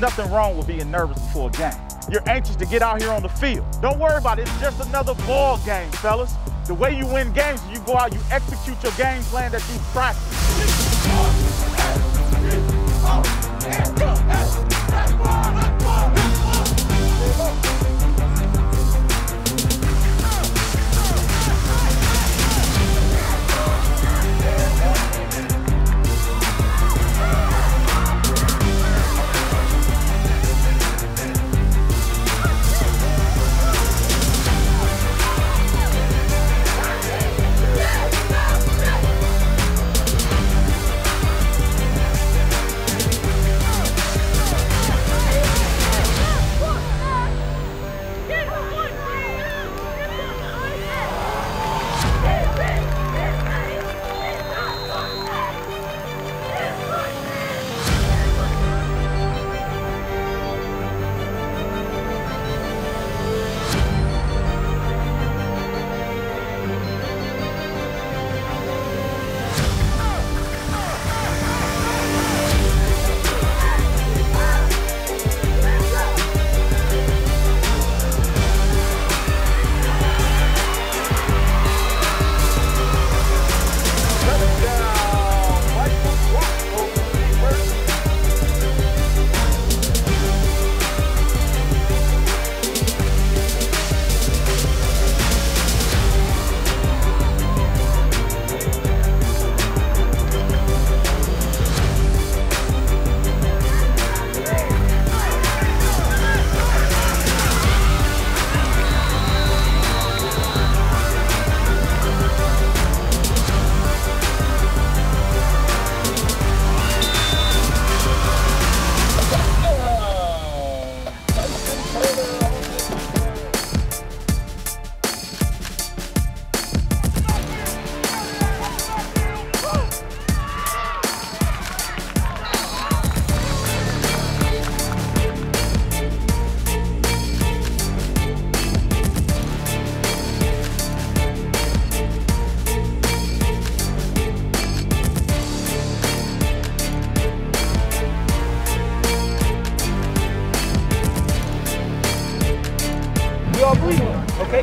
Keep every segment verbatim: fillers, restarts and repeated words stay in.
nothing wrong with being nervous before a game. You're anxious to get out here on the field. Don't worry about it, it's just another ball game, fellas. The way you win games is you go out, you execute your game plan that you did. Okay,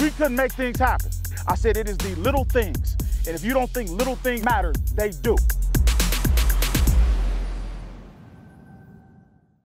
We couldn't make things happen. I said it is the little things, and if you don't think little things matter, they do.